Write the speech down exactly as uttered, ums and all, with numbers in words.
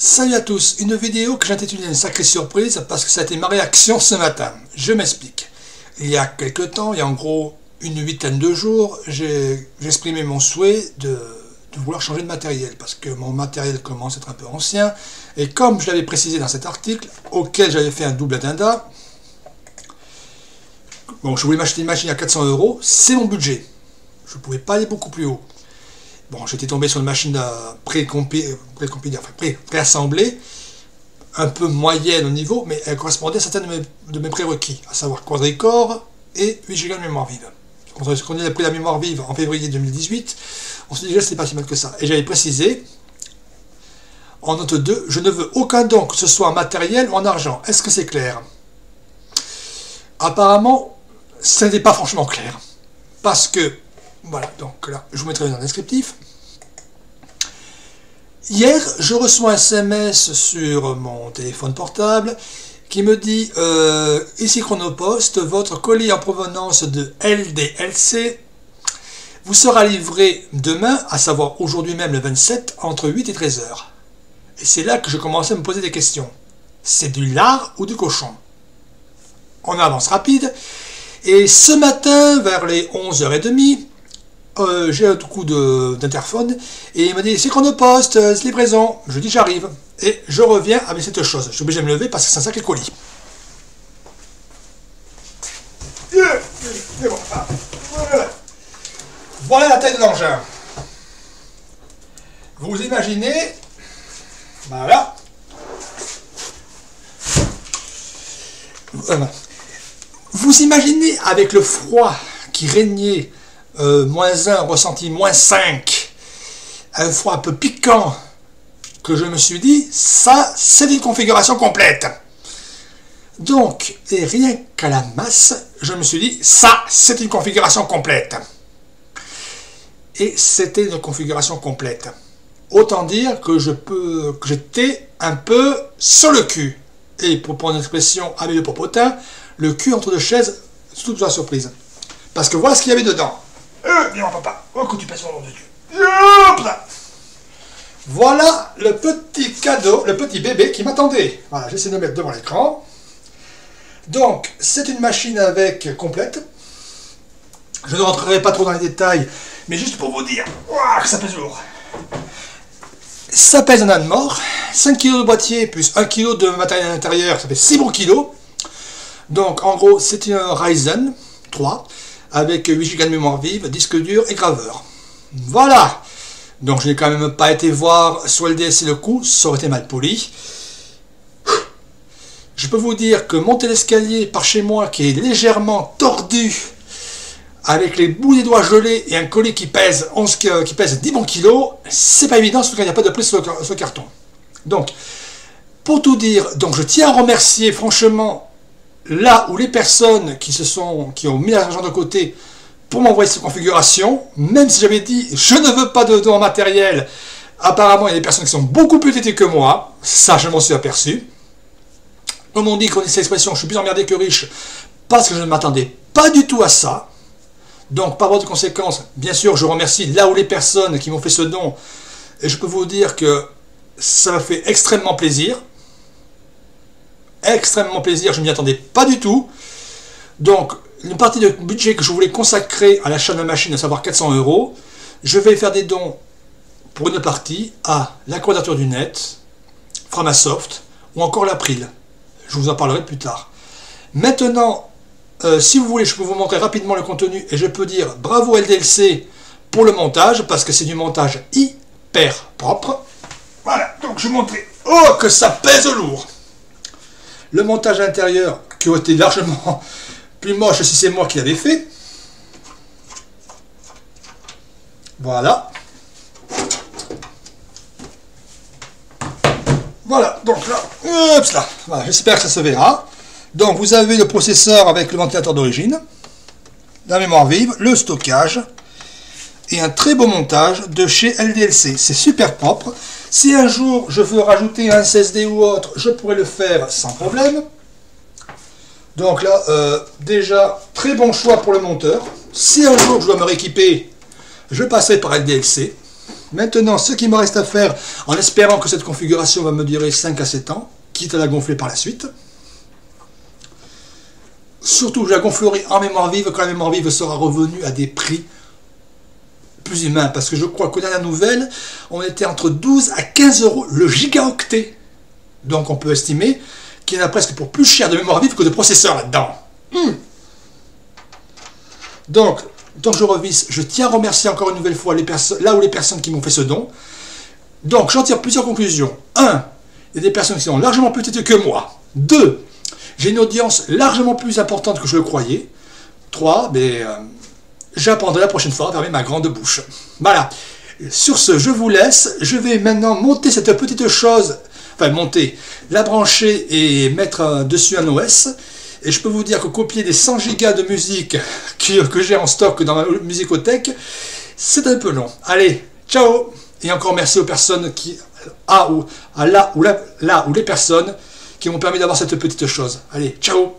Salut à tous, une vidéo que j'intitule une sacrée surprise parce que ça a été ma réaction ce matin. Je m'explique. Il y a quelques temps, il y a en gros une huitaine de jours, j'ai exprimé mon souhait de, de vouloir changer de matériel parce que mon matériel commence à être un peu ancien. Et comme je l'avais précisé dans cet article, auquel j'avais fait un double addenda, bon, je voulais m'acheter une machine à quatre cents euros, c'est mon budget. Je ne pouvais pas aller beaucoup plus haut. Bon, j'étais tombé sur une machine pré-compilée, pré enfin pré-assemblée, un peu moyenne au niveau, mais elle correspondait à certains de mes, de mes prérequis, à savoir quadricore et huit giga de mémoire vive. Quand on a pris la mémoire vive en février deux mille dix-huit, on se dit déjà que ce n'est pas si mal que ça. Et j'avais précisé, en note deux, je ne veux aucun don, que ce soit en matériel ou en argent. Est-ce que c'est clair? Apparemment, ce n'était pas franchement clair. Parce que, voilà, donc là, je vous mettrai dans le descriptif. Hier, je reçois un S M S sur mon téléphone portable qui me dit euh, « Ici Chronopost, votre colis en provenance de L D L C vous sera livré demain, à savoir aujourd'hui même le vingt-sept, entre huit et treize heures. » Et c'est là que je commençais à me poser des questions. C'est du lard ou du cochon? En avance rapide. Et ce matin, vers les onze heures trente, Euh, j'ai un coup d'interphone et il m'a dit c'est Chronopost, euh, c'est livraison. Je dis j'arrive et je reviens avec cette chose. Je suis obligé de me lever parce que c'est un sacré colis. Voilà la taille de l'engin. Vous imaginez, voilà. voilà. Vous imaginez avec le froid qui régnait. Euh, moins un, ressenti moins cinq, un froid un peu piquant, que je me suis dit, ça c'est une configuration complète. Donc, et rien qu'à la masse, je me suis dit, ça c'est une configuration complète. Et c'était une configuration complète. Autant dire que je peux, que j'étais un peu sur le cul. Et pour prendre une expression avec le popotin, le cul entre deux chaises, c'est toute la surprise. Parce que voilà ce qu'il y avait dedans. Euh, non, papa, oh, que tu passes mon nom de Dieu. Yop là. Voilà le petit cadeau, le petit bébé qui m'attendait. Voilà, j'essaie de le mettre devant l'écran. Donc, c'est une machine avec complète. Je ne rentrerai pas trop dans les détails, mais juste pour vous dire, ouah, ça pèse lourd. Ça pèse un âne mort. cinq kilos de boîtier plus un kilo de matériel à l'intérieur, ça fait six bons kilos. Donc, en gros, c'est un Ryzen trois. Avec huit giga de mémoire vive, disque dur et graveur. Voilà. Donc je n'ai quand même pas été voir sur L D L C le coup, ça aurait été mal poli. Je peux vous dire que monter l'escalier par chez moi qui est légèrement tordu, avec les bouts des doigts gelés et un collier qui pèse, onze, qui pèse dix bons kilos, c'est pas évident surtout qu'il n'y a pas de prise sur le carton. Donc, pour tout dire, donc je tiens à remercier franchement là où les personnes qui se sont qui ont mis l'argent de côté pour m'envoyer cette configuration, même si j'avais dit je ne veux pas de don en matériel, apparemment il y a des personnes qui sont beaucoup plus têtues que moi, ça je m'en suis aperçu. Comme on dit, qu'on dit cette expression, je suis plus emmerdé que riche, parce que je ne m'attendais pas du tout à ça. Donc par voie de conséquence, bien sûr je remercie là où les personnes qui m'ont fait ce don, et je peux vous dire que ça m'a fait extrêmement plaisir. Extrêmement plaisir, je ne m'y attendais pas du tout. Donc, une partie de budget que je voulais consacrer à l'achat de la machine, à savoir quatre cents euros, je vais faire des dons pour une partie à la Quadrature du Net, Framasoft ou encore l'April. Je vous en parlerai plus tard. Maintenant, euh, si vous voulez, je peux vous montrer rapidement le contenu et je peux dire bravo L D L C pour le montage parce que c'est du montage hyper propre. Voilà, donc je vous montrais. Oh, que ça pèse lourd! Le montage intérieur qui aurait été largement plus moche si c'est moi qui l'avais fait. Voilà. Voilà, donc là, hop là. Voilà, j'espère que ça se verra. Donc vous avez le processeur avec le ventilateur d'origine, la mémoire vive, le stockage et un très beau montage de chez L D L C. C'est super propre. Si un jour je veux rajouter un S S D ou autre, je pourrais le faire sans problème. Donc là, euh, déjà, très bon choix pour le monteur. Si un jour je dois me rééquiper, je passerai par L D L C. Maintenant, ce qu'il me reste à faire, en espérant que cette configuration va me durer cinq à sept ans, quitte à la gonfler par la suite. Surtout, je la gonflerai en mémoire vive quand la mémoire vive sera revenue à des prix plus humains. Parce que je crois qu'au dernier nouvelle, on était entre douze à quinze euros le gigaoctet. Donc on peut estimer qu'il y en a presque pour plus cher de mémoire vive que de processeur là-dedans. Hum. Donc, tant que je revisse, je tiens à remercier encore une nouvelle fois les personnes, là où les personnes qui m'ont fait ce don. Donc, j'en tire plusieurs conclusions. un. Il y a des personnes qui sont largement plus têtues que moi. deux. J'ai une audience largement plus importante que je le croyais. trois. Euh, J'apprendrai la prochaine fois à fermer ma grande bouche. Voilà. Sur ce, je vous laisse. Je vais maintenant monter cette petite chose, enfin monter, la brancher et mettre dessus un O S. Et je peux vous dire que copier des cent gigas de musique que j'ai en stock dans ma musicothèque, c'est un peu long. Allez, ciao. Et encore merci aux personnes qui, à ou à là ou là, là ou les personnes qui m'ont permis d'avoir cette petite chose. Allez, ciao.